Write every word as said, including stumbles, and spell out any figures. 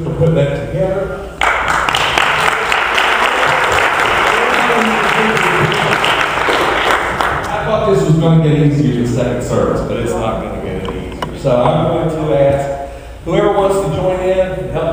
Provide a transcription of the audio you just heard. to put that together. I thought this was going to get easier in second service, but it's not going to get any easier. So I'm going to ask whoever wants to join in, help